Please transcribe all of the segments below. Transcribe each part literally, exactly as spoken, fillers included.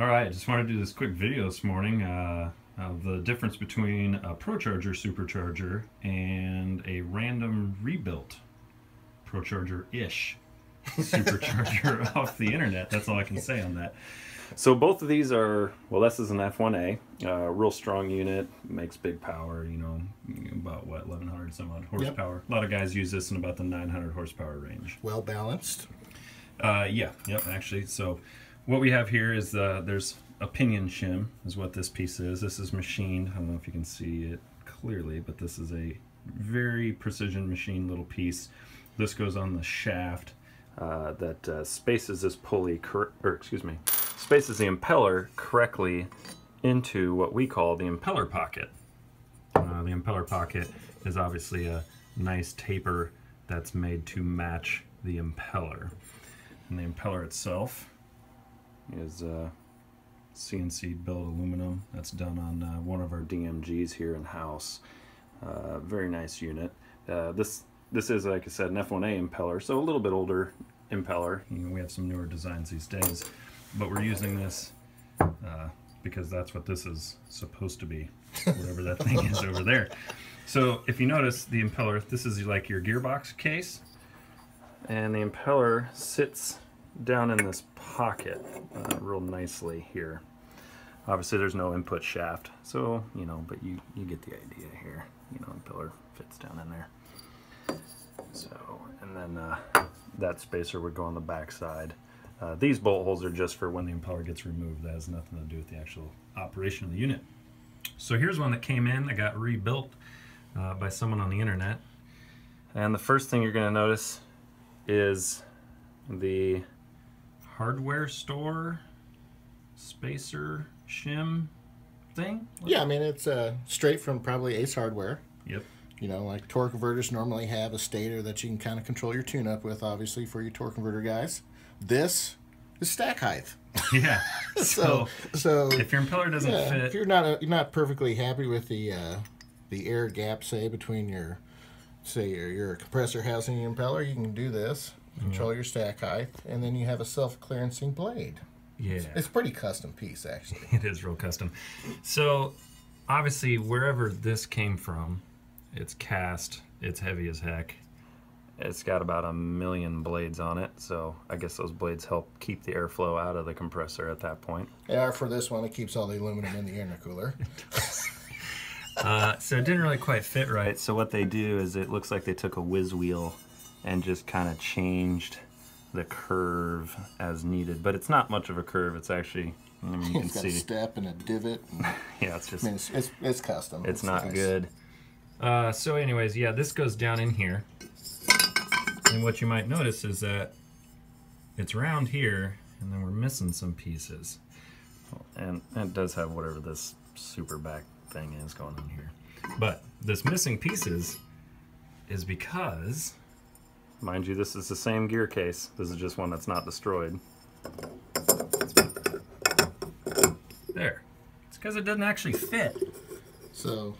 Alright, just wanted to do this quick video this morning uh, of the difference between a ProCharger supercharger and a random rebuilt ProCharger-ish supercharger off the internet. That's all I can say on that. So both of these are, well, this is an F one A, uh, real strong unit, makes big power, you know, about what, eleven hundred some odd horsepower. Yep. A lot of guys use this in about the nine hundred horsepower range. Well balanced. Uh, yeah, yep, actually, so what we have here is uh, there's a pinion shim is what this piece is. This is machined. I don't know if you can see it clearly, but this is a very precision machined little piece. This goes on the shaft uh, that uh, spaces this pulley, cor or excuse me, spaces the impeller correctly into what we call the impeller pocket. Uh, the impeller pocket is obviously a nice taper that's made to match the impeller. And the impeller itself is uh, C N C built aluminum. That's done on uh, one of our D M Gs here in-house. Uh, very nice unit. Uh, this this is, like I said, an F one A impeller, so a little bit older impeller. You know, we have some newer designs these days, but we're using this uh, because that's what this is supposed to be, whatever that thing is over there. So if you notice the impeller, this is like your gearbox case, and the impeller sits down in this pocket uh, real nicely here. Obviously there's no input shaft, so you know, but you you get the idea here. You know, the impeller fits down in there. So, and then uh, that spacer would go on the back side. Uh, these bolt holes are just for when the impeller gets removed. That has nothing to do with the actual operation of the unit. So here's one that came in that got rebuilt uh, by someone on the internet. And the first thing you're going to notice is the hardware store spacer shim thing? What? Yeah, I mean, it's uh, straight from probably Ace Hardware. Yep. You know, like torque converters normally have a stator that you can kind of control your tune-up with, obviously, for your torque converter guys. This is stack height. Yeah. so, so if your impeller doesn't yeah, fit, if you're not a, you're not perfectly happy with the uh, the air gap, say between your say your, your compressor housing and your impeller, you can do this. Control your stack height, and then you have a self-clearancing blade. Yeah. It's, it's a pretty custom piece, actually. It is real custom. So, obviously, wherever this came from, it's cast, it's heavy as heck. It's got about a million blades on it, so I guess those blades help keep the airflow out of the compressor at that point. Yeah, for this one, it keeps all the aluminum in the intercooler. uh, so it didn't really quite fit right, so what they do is it looks like they took a whiz wheel and just kind of changed the curve as needed, but it's not much of a curve. It's actually, I mean, you it's can got see a step and a divot. And yeah, it's just I mean, it's, it's it's custom. It's, it's not nice. Good. Uh, so, anyways, yeah, this goes down in here, and what you might notice is that it's round here, and then we're missing some pieces, and it does have whatever this super back thing is going on here, but this missing pieces is because. Mind you, this is the same gear case. This is just one that's not destroyed. There. It's because it doesn't actually fit. So,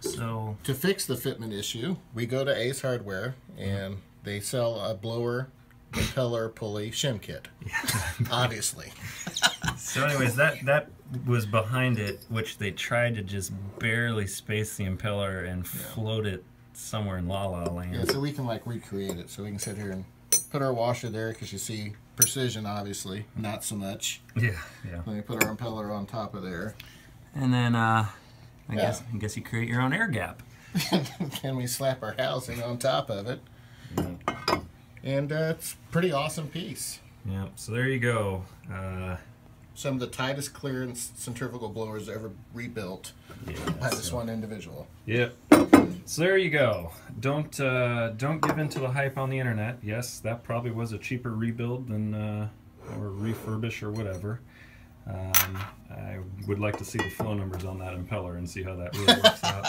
so to fix the fitment issue, we go to Ace Hardware, and yeah. They sell a blower, impeller, pulley, shim kit. Yeah. Obviously. So anyways, that, that was behind it, which they tried to just barely space the impeller and yeah. Float it somewhere in La La Land. Yeah, so we can like recreate it. So we can sit here and put our washer there because you see precision, obviously, not so much. Yeah, yeah. Then we put our impeller on top of there. And then, uh, I yeah. guess, I guess you create your own air gap. And we slap our housing on top of it. Yeah. And uh, it's a pretty awesome piece. Yeah. So there you go. Uh, Some of the tightest clearance centrifugal blowers ever rebuilt yeah, by this so. one individual. Yep. So there you go. Don't uh, don't give in to the hype on the internet. Yes, that probably was a cheaper rebuild than uh, or refurbish or whatever. Um, I would like to see the flow numbers on that impeller and see how that really works out.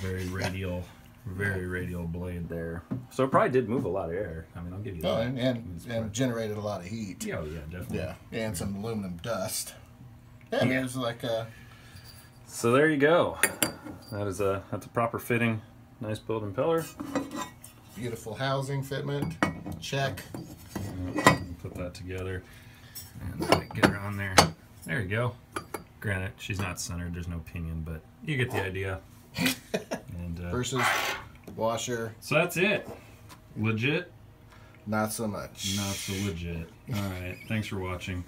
Very radial. Very radial blade there. So it probably did move a lot of air. I mean, I'll give you that. Oh, and and, and generated a lot of heat. Yeah, oh, yeah, definitely. Yeah, and some aluminum dust. Yeah, I mean, it was like a... So there you go. That is a, that's a proper fitting, nice build impeller. Beautiful housing fitment. Check. Put that together and get her on there. There you go. Granted, she's not centered, there's no pinion, but you get the idea. And, uh, versus washer. So that's it. Legit? Not so much. Not so legit. All right. Thanks for watching.